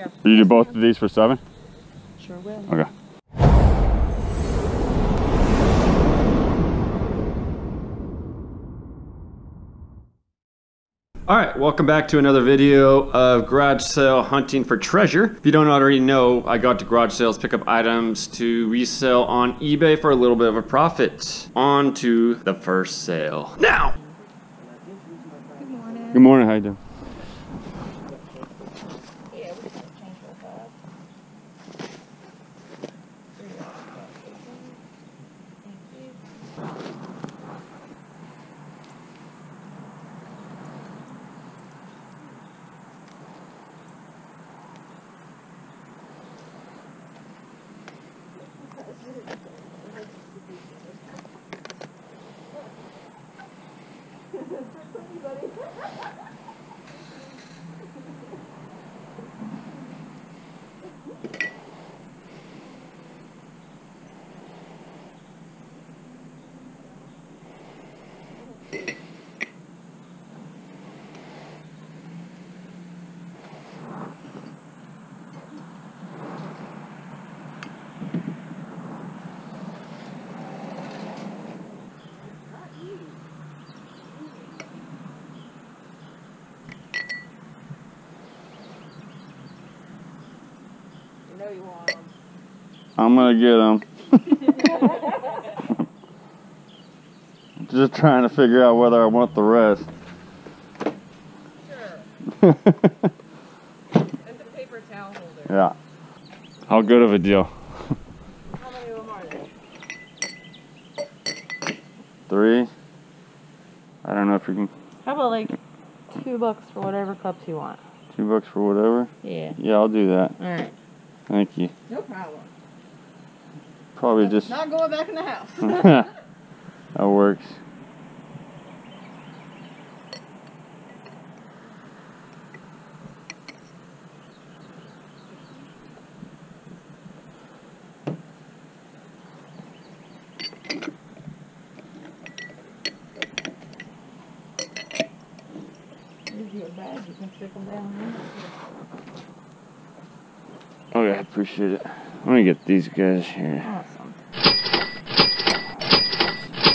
Yeah. You do both of these for $7? Sure will. Okay. All right, welcome back to another video of garage sale hunting for treasure. If you don't already know, I go to garage sales, pick up items to resell on eBay for a little bit of a profit. On to the first sale. Now! Good morning. Good morning, how you doing? Yeah, we're gonna change our five. Thank you. I'm gonna get them. Just trying to figure out whether I want the rest. Sure. It's a paper towel holder. Yeah. How good of a deal? How many of them are there? 3. I don't know if you can. How about like $2 for whatever cups you want? $2 for whatever? Yeah. Yeah, I'll do that. All right. Thank you. No problem. Probably just not going back in the house. That works. Give you a bag, you can stick them down there. Okay, I appreciate it. I'm gonna get these guys here. Awesome.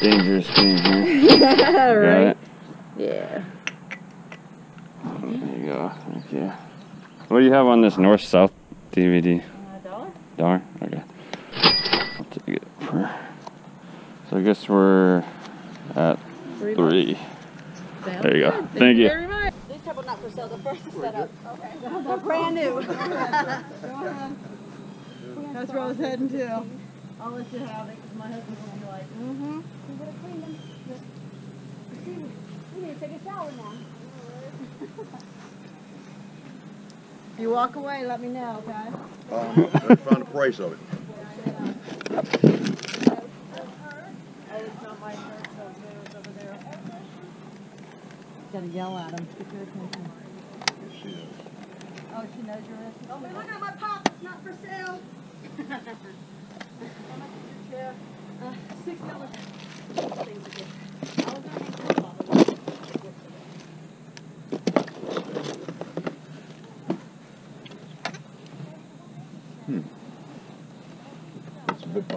Dangerous being here. Right? Got it? Yeah. There you go. Okay. What do you have on this north-south DVD? $1. $1? Okay. I'll take it for. So I guess we're at 3. There you go. Good. Thank you. Very much. These couple not for sale. The first is set up. Okay. They're brand new. Go ahead. That's where I was heading to. I'll let you have it because my husband's going to be like, mm-hmm. You better clean them. You need to take a shower now. If you walk away, let me know, okay? I found the price of it. Oh, it's not my shirt, so it's over there. Gotta yell at him. Get your attention. Here she is. Oh, she knows your wrist. Oh, we look at my pop. It's not for sale. How much is your chair? $6. Hmm. That's a good buy.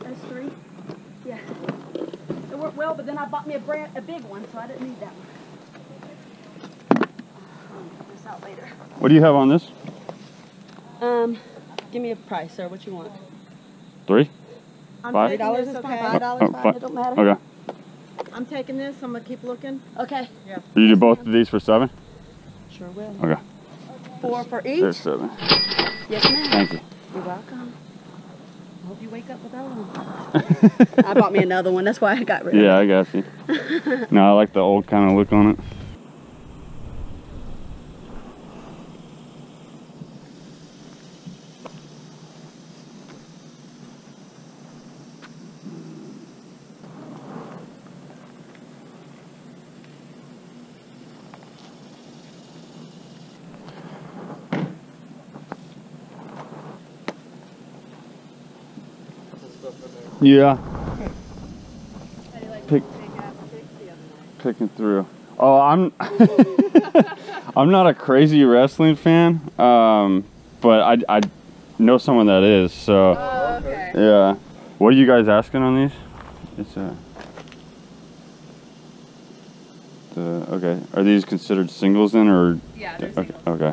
That's 3. Yeah. It worked well, but then I bought me a big one, so I didn't need that one. Later. What do you have on this? Give me a price, sir. What you want? 3? I'm $5? $3 is okay. $5, $5. It don't matter. Okay. I'm taking this. I'm gonna keep looking. Okay. Yeah. You do both of these for $7? Sure will. Okay. 4 for each. There's 7. Yes, ma'am. Thank you. You're welcome. I hope you wake up with that one. I bought me another one. That's why I got rid of it. Yeah, I got you. No, I like the old kind of look on it. Yeah. Pick. picking through. Oh, I'm I'm not a crazy wrestling fan, but I know someone that is. So oh, okay. Yeah. What are you guys asking on these? It's okay. Are these considered singles then, or? Yeah. Okay. Singles. Okay.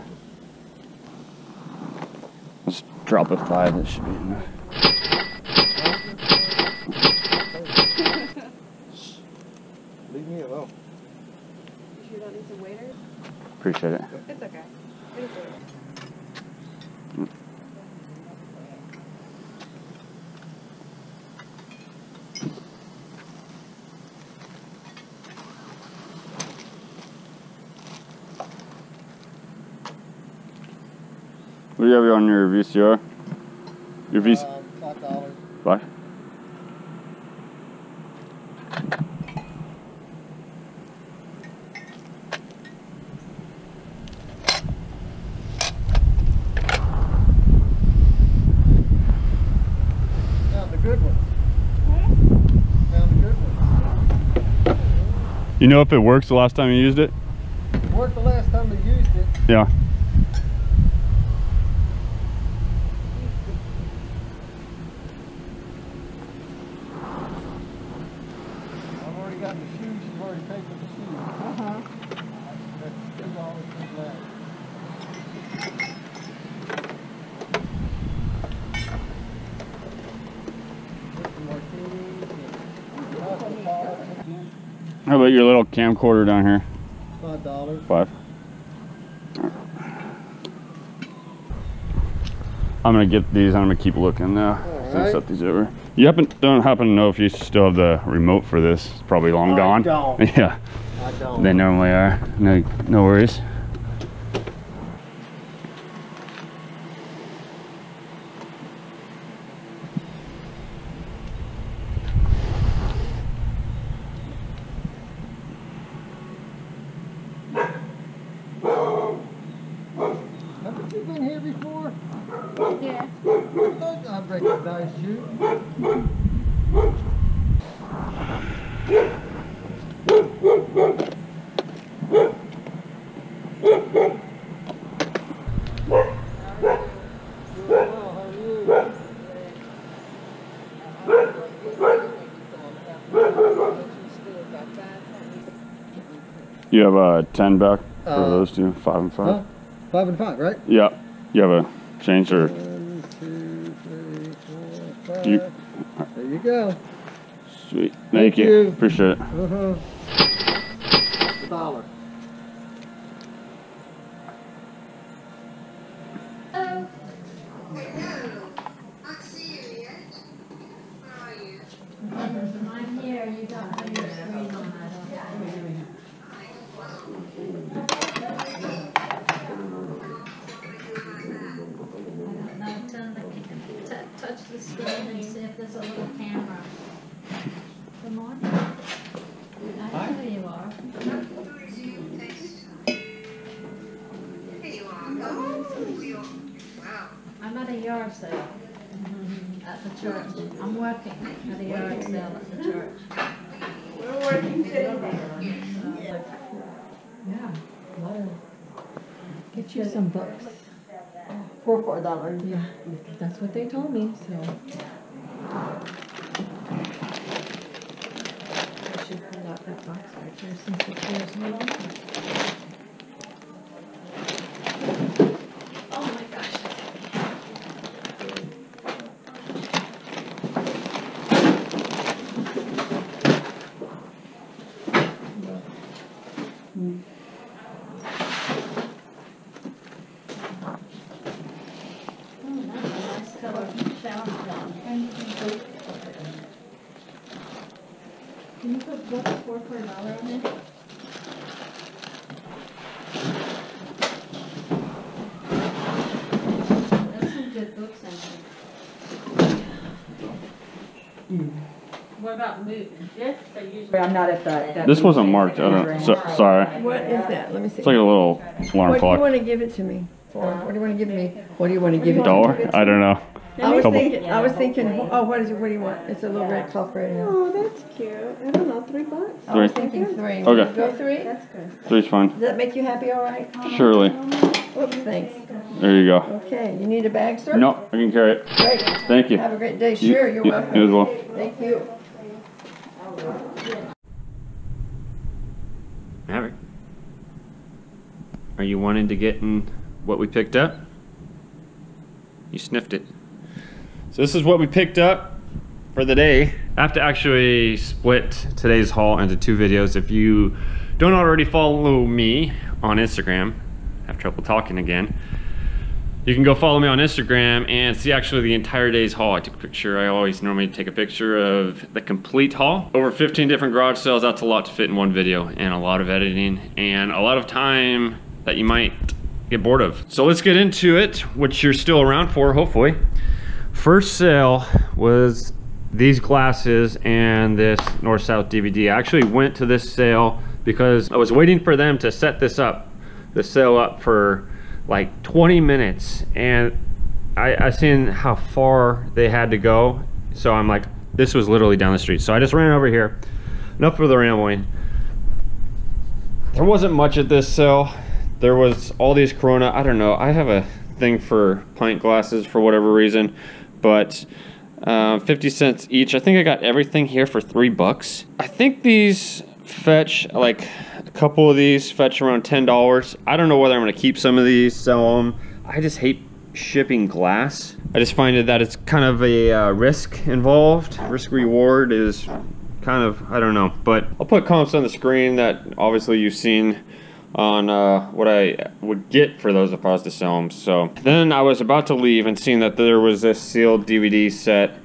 Let's drop a $5. That should be enough. Leave me alone. You sure you don't need some waiters? Appreciate it. It's okay. It's okay. What do you have on your VCR? Your VCR? $5. What? You know if it works the last time you used it? It worked the last time we used it. Yeah. I've already got the shoes. You've already paid for the shoes. Uh-huh. That's $2 for that. How about your little camcorder down here? $5. $5. I'm gonna get these. I'm gonna keep looking now. Right. Set these over. You don't happen to know if you still have the remote for this? It's probably long gone. Don't. Yeah. I don't. They normally are. No worries. You have a 10 back for those two, 5 and 5. Huh? 5 and 5, right? Yeah. You have a change or? 1, 2, 3, 4, 5. There you go. Sweet. Thank you. Appreciate it. $1. Some books for $4. Yeah, that's what they told me. So I should pull out that box right here since it feels no longer. Oh my gosh, that's heavy. I'm not at the. This wasn't marked. I don't. Sorry. What is that? Let me see. It's like a little alarm clock. You want to give it to me? for? What do you want to give me? What do you want to give me? $1? I don't know. I was thinking. Oh, what do you want? It's a little red cloth right now. Oh, that's cute. I don't know. $3? I was thinking $3. Okay. Go $3. That's good. $3's fine. Does that make you happy? All right. Surely. Oops, thanks. There you go. Okay. You need a bag, sir? No, I can carry it. Great. Thank you. Have a great day. Sure, you're welcome. You as well. Thank you. Maverick, are you wanting to get in what we picked up? You sniffed it. So this is what we picked up for the day. I have to actually split today's haul into 2 videos. If you don't already follow me on Instagram, I have trouble talking again. You can go follow me on Instagram and see actually the entire day's haul. I took a picture. I always normally take a picture of the complete haul. Over 15 different garage sales. That's a lot to fit in one video, and a lot of editing and a lot of time that you might get bored of. So let's get into it, which you're still around for, hopefully. First sale was these glasses and this North-South DVD. I actually went to this sale because I was waiting for them to set this up, the sale up for like 20 minutes, and I seen how far they had to go, so I'm like, this was literally down the street, so I just ran over here. Enough for the rambling. There wasn't much at this sale. There was all these Corona, I don't know, I have a thing for pint glasses for whatever reason, but 50 cents each. I think I got everything here for $3. I think these fetch, like a couple of these fetch around $10. I don't know whether I'm going to keep some of these, sell them. I just hate shipping glass. I just find that it's kind of a risk involved. Risk reward is kind of, I don't know, but I'll put comps on the screen that obviously you've seen on what I would get for those if I was to sell them. So then I was about to leave and seeing that there was this sealed DVD set,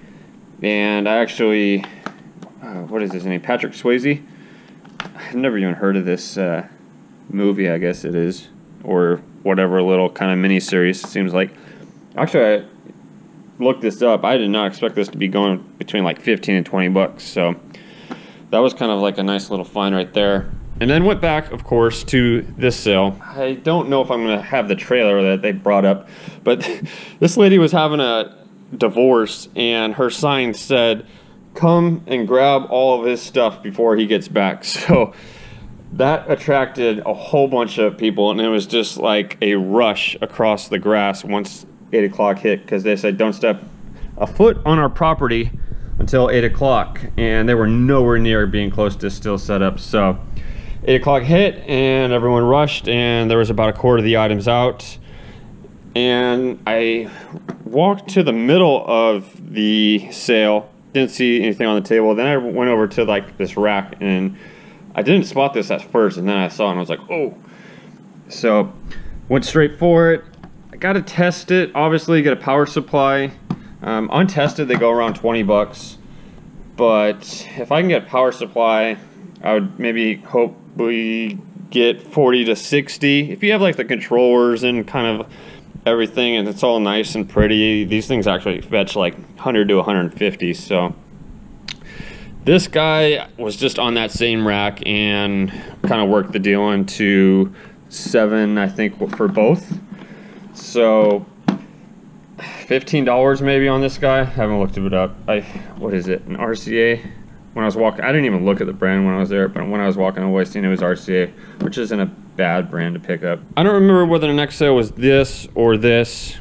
and I actually what is his name, Patrick Swayze? I've never even heard of this movie, I guess it is, or whatever little kind of mini-series it seems like. Actually, I looked this up. I did not expect this to be going between like 15 and $20, so that was kind of like a nice little find right there. And then went back, of course, to this sale. I don't know if I'm going to have the trailer that they brought up, but this lady was having a divorce, and her sign said, "Come and grab all of his stuff before he gets back." So that attracted a whole bunch of people, and it was just like a rush across the grass once 8 o'clock hit, because they said don't step a foot on our property until 8 o'clock, and they were nowhere near being close to still set up. So 8 o'clock hit, and everyone rushed, and there was about a quarter of the items out. And I walked to the middle of the sale, didn't see anything on the table. Then I went over to like this rack, and I didn't spot this at first, and then I saw it and I was like, oh. So went straight for it. I gotta test it, obviously. Get a power supply, untested they go around $20, but if I can get a power supply, I would maybe hopefully get 40 to 60. If you have like the controllers and kind of everything, and it's all nice and pretty. These things actually fetch like 100 to 150. So this guy was just on that same rack and kind of worked the deal into $7, I think, for both. So $15 maybe on this guy. I haven't looked it up. What is it? An RCA? When I was walking, I didn't even look at the brand when I was there, but when I was walking away, seeing it was RCA, which isn't a bad brand to pick up. I don't remember whether the next sale was this or this.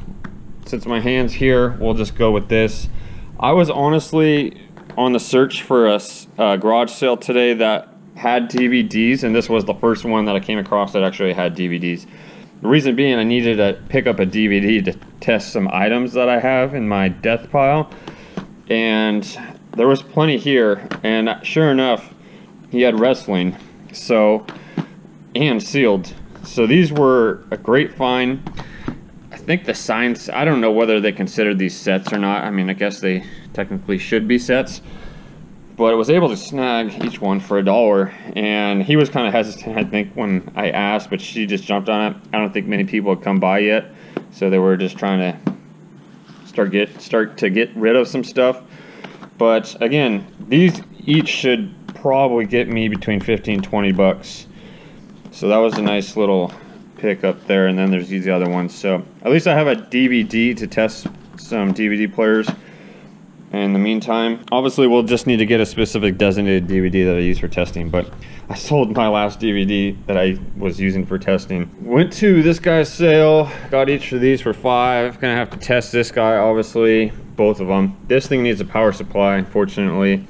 Since my hand's here, we'll just go with this. I was honestly on the search for a garage sale today that had DVDs, and this was the first one that I came across that actually had DVDs. The reason being, I needed to pick up a DVD to test some items that I have in my death pile, and there was plenty here, and sure enough, he had wrestling, so, and sealed. So these were a great find. I think the signs, I don't know whether they considered these sets or not. I mean, I guess they technically should be sets, but I was able to snag each one for $1, and he was kind of hesitant, I think, when I asked, but she just jumped on it. I don't think many people had come by yet, so they were just trying to start to get rid of some stuff. But again, these each should probably get me between $15 and $20. So that was a nice little pick up there, and then there's these other ones. So at least I have a DVD to test some DVD players. In the meantime, obviously we'll just need to get a specific designated DVD that I use for testing, but I sold my last DVD that I was using for testing. Went to this guy's sale, got each of these for $5. Gonna have to test this guy, obviously, both of them. This thing needs a power supply, unfortunately.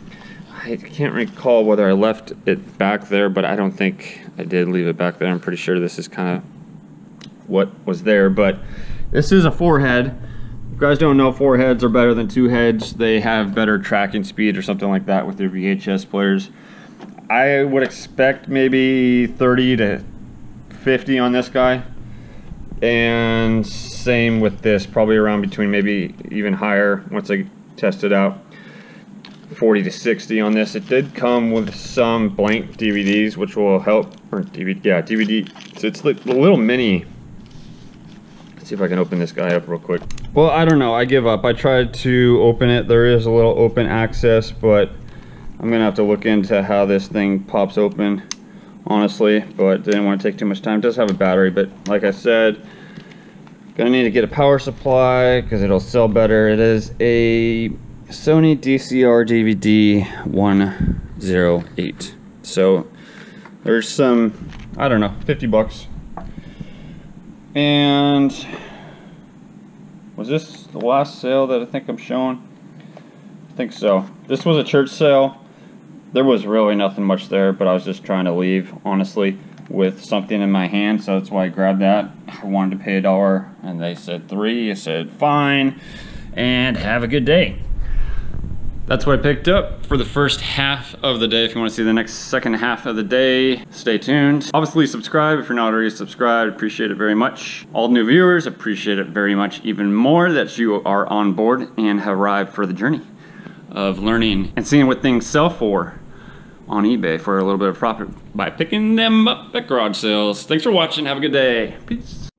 I can't recall whether I left it back there, but I don't think I did leave it back there. I'm pretty sure this is kind of what was there, but this is a 4-head. You guys don't know, 4 heads are better than 2 heads. They have better tracking speed or something like that with their VHS players. I would expect maybe 30 to 50 on this guy, and same with this, probably around between, maybe even higher once I test it out, 40 to 60 on this. It did come with some blank DVDs, which will help, or DVD, yeah, DVD. So it's like a little mini. See if I can open this guy up real quick. Well, I don't know, I give up. I tried to open it. There is a little open access, but I'm gonna have to look into how this thing pops open, honestly, but didn't want to take too much time. It does have a battery, but like I said, gonna need to get a power supply because it'll sell better. It is a Sony DCR DVD 108. So there's some, I don't know, 50 bucks. And was this the last sale that I think I'm showing? I think so. This was a church sale. There was really nothing much there, but I was just trying to leave, honestly, with something in my hand, so that's why I grabbed that. I wanted to pay $1, and they said $3. I said fine, and have a good day. That's what I picked up for the first half of the day. If you want to see the next second half of the day, stay tuned. Obviously subscribe if you're not already subscribed. Appreciate it very much. All new viewers, appreciate it very much even more that you are on board and have arrived for the journey of learning and seeing what things sell for on eBay for a little bit of profit by picking them up at garage sales. Thanks for watching. Have a good day. Peace.